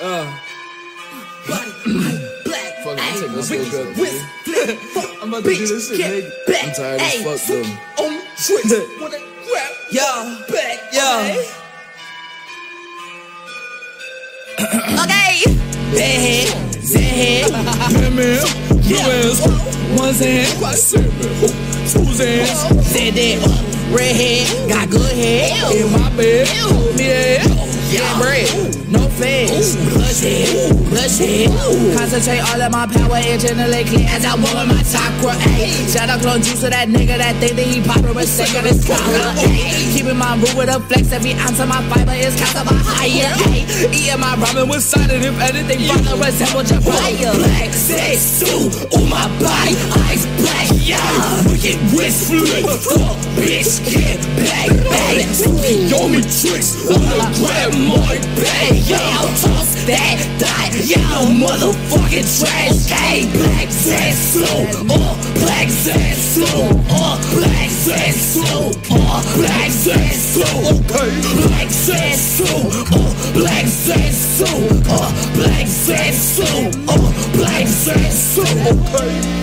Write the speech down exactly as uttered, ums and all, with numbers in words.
Uh. Fuck, I'm taking this shit up, nigga. I'm about to do this shit, nigga. I'm tired as fuck, though. On Twitch, wanna grab y'all back, y'all. Okay. Bad head, sad head, man, two hands, one hand, two hands, said that, red head, got good head, in my bed, yeah. Yeah, bread, no feds, blush head, blush head. Concentrate all of my power internally as I warm my chakra, ayy. Shout out clone juice to that nigga that think that he popular is sick of this collar, ayy. Keeping my root with a flex, every ounce of my fiber is counted by higher, ayy. Eating my ramen with cider, if anything brother resemble Jafire. Black, sex, two, oh my body, ice black, yeah. Wicked wrist flick, fuck, bitch, get back, ayy. Yo, me tricks, on the grab my bag, yo, toss that dot, yo, motherfucking trash, hey, black ass slow, uh, black ass slow, uh, black ass slow, uh, black ass slow, okay, black ass slow, uh, black ass slow, uh, black ass slow, uh, black ass slow, okay.